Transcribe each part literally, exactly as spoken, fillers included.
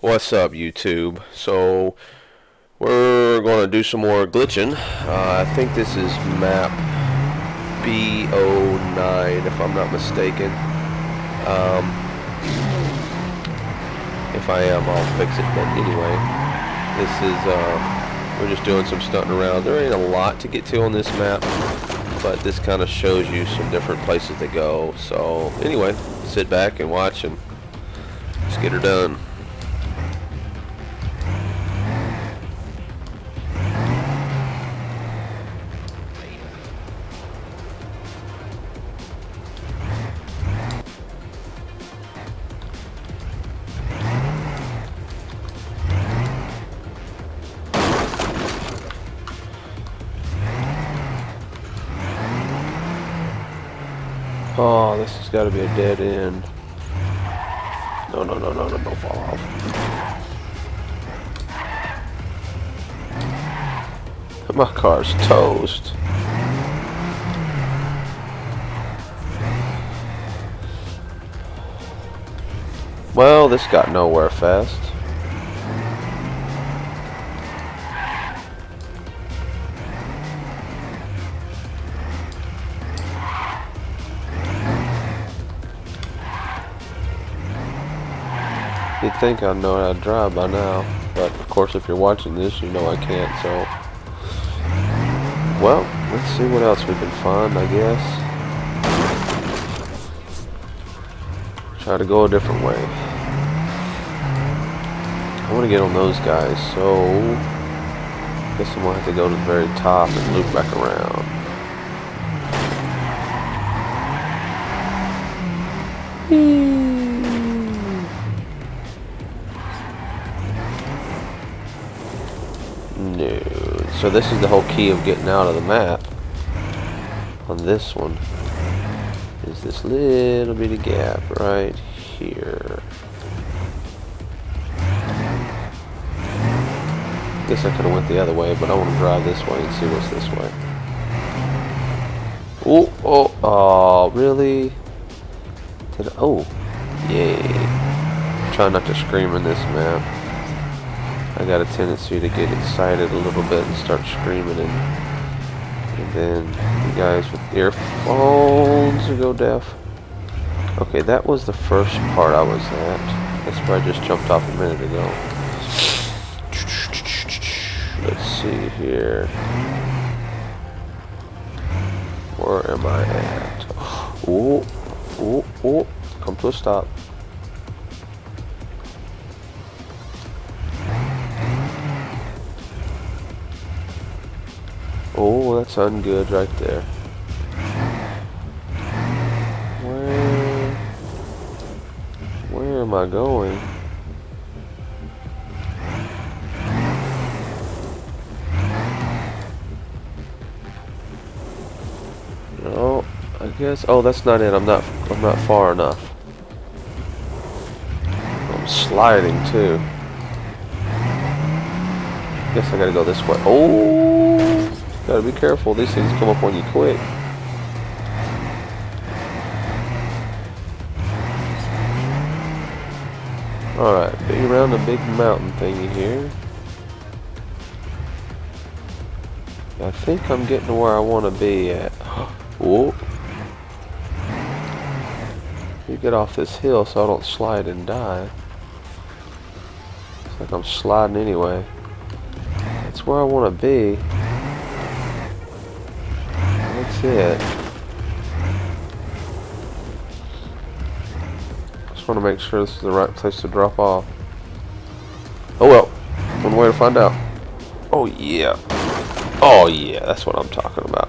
What's up, YouTube? So we're going to do some more glitching. Uh, I think this is map B oh nine, if I'm not mistaken. Um, if I am, I'll fix it. But anyway, this is uh, we're just doing some stunting around. There ain't a lot to get to on this map, but this kind of shows you some different places to go. So anyway, sit back and watch, and let's get her done. Oh, this has got to be a dead end. No, no, no, no, no, don't fall off. My car's toast. Well, this got nowhere fast. You'd think I'd know how to drive by now, but of course if you're watching this, you know I can't, so... Well, let's see what else we can find, I guess. Try to go a different way. I want to get on those guys, so... I guess I'm going to have to go to the very top and loop back around. Eee. Dude. So this is the whole key of getting out of the map on this one, is this little bitty gap right here. Guess I could have went the other way, but I want to drive this way and see what's this way. Oh, oh, oh, really? Did I, oh, yeah. Try not to scream in this map. I got a tendency to get excited a little bit and start screaming, and, and then the guys with earphones go deaf. Okay, that was the first part I was at. That's where I just jumped off a minute ago. Let's see here. Where am I at? Oh, oh, oh, come to a stop. Oh, that's ungood right there. Where, where am I going? No, I guess. Oh, that's not it. I'm not. I'm not far enough. I'm sliding too. Guess I gotta go this way. Oh. Gotta be careful, these things come up on you quick. Alright, be around the big mountain thingy here. I think I'm getting to where I want to be at. Whoa. You get off this hill so I don't slide and die. It's like I'm sliding anyway. That's where I want to be. It. Just want to make sure this is the right place to drop off. Oh well, one way to find out. Oh yeah, oh yeah, that's what I'm talking about.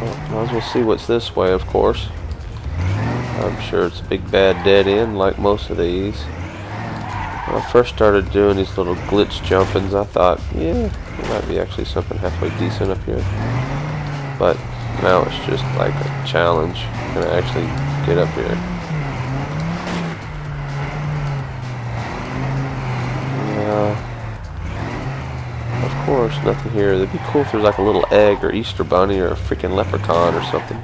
Well, might as well see what's this way, of course. I'm sure it's a big bad dead end like most of these. When I first started doing these little glitch jumpings, I thought, yeah, there might be actually something halfway decent up here. But now it's just like a challenge. Can I actually get up here? Yeah. Of course, nothing here. It'd be cool if there's like a little egg or Easter bunny or a freaking leprechaun or something.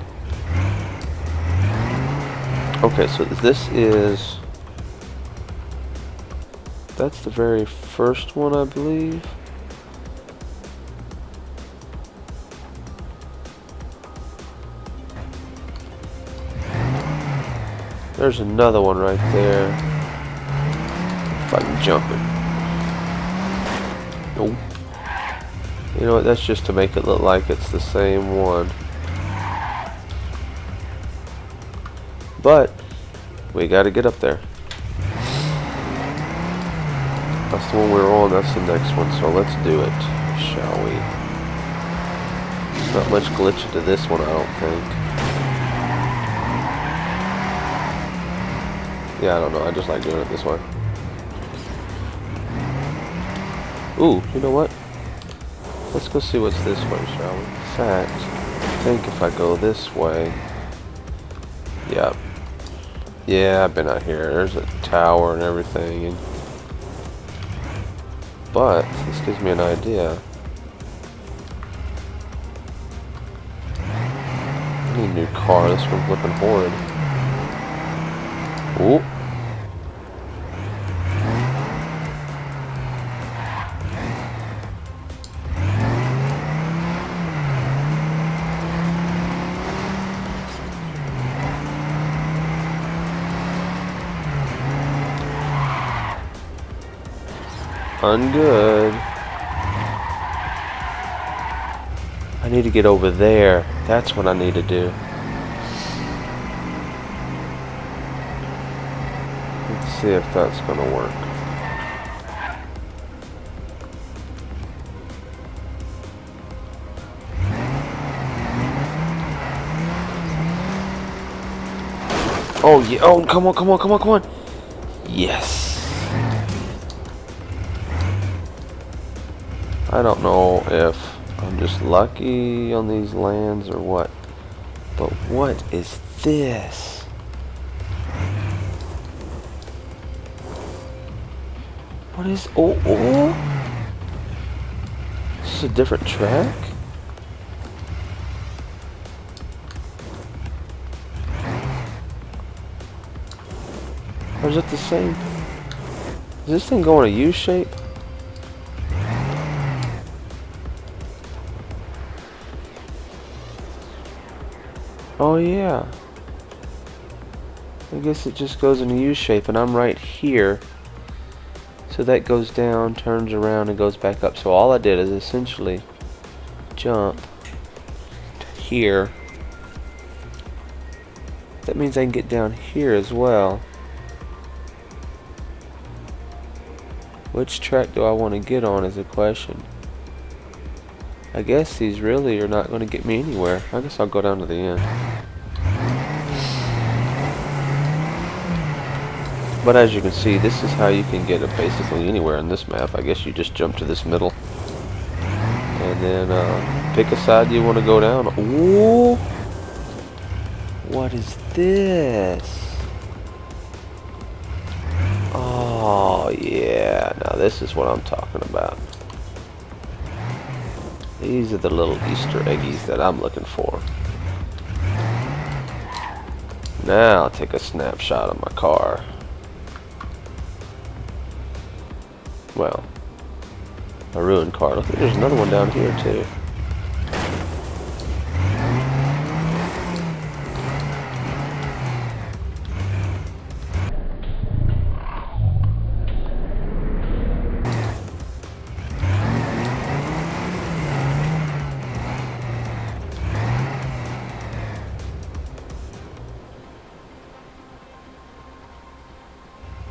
Okay, so this is That's the very first one, I believe. There's another one right there. If I can jump it. Nope. You know what, that's just to make it look like it's the same one. But we gotta get up there. That's the one we were on, that's the next one, so let's do it, shall we? There's not much glitching to this one, I don't think. Yeah, I don't know, I just like doing it this way. Ooh, you know what? Let's go see what's this way, shall we? In fact, I think if I go this way... Yep. Yeah, I've been out here. There's a tower and everything. And but this gives me an idea. I need a new car. This one's looking horrid. Ooh. Ungood. I need to get over there. That's what I need to do. Let's see if that's gonna work. Oh yeah, oh come on, come on, come on, come on. Yes. I don't know if I'm just lucky on these lands or what, but what is this? What is, oh, oh? This is a different track? Or is it the same? Is this thing going a U-shape? Oh yeah, I guess it just goes in a U-shape and I'm right here, so that goes down, turns around and goes back up. So all I did is essentially jump to here. That means I can get down here as well. Which track do I want to get on is a question. I guess these really are not going to get me anywhere. I guess I'll go down to the end. But as you can see, this is how you can get it basically anywhere on this map. I guess you just jump to this middle. And then uh, pick a side you want to go down. Ooh! What is this? Oh, yeah. Now this is what I'm talking about. These are the little Easter eggies that I'm looking for. Now I'll take a snapshot of my car. Well, a ruined car. Look, there's another one down here too.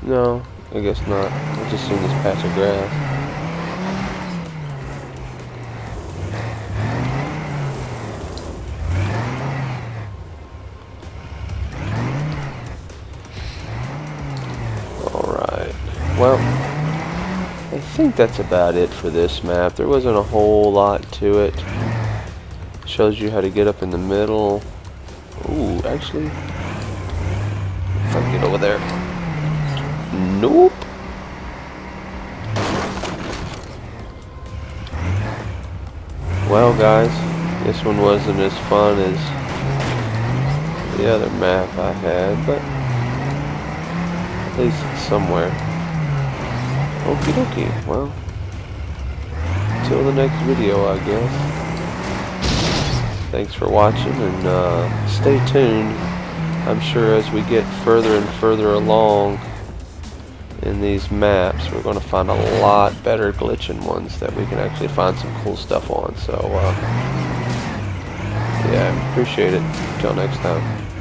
No, I guess not. I've just seen this patch of grass. Alright. Well, I think that's about it for this map. There wasn't a whole lot to it. Shows you how to get up in the middle. Ooh, actually, if I can get over there. Nope. Well, guys, this one wasn't as fun as the other map I had, but at least it's somewhere. Okie dokie, well, till the next video, I guess. Thanks for watching, and uh, stay tuned. I'm sure as we get further and further along in these maps, we're going to find a lot better glitching ones that we can actually find some cool stuff on. So, uh, yeah, appreciate it. Till next time.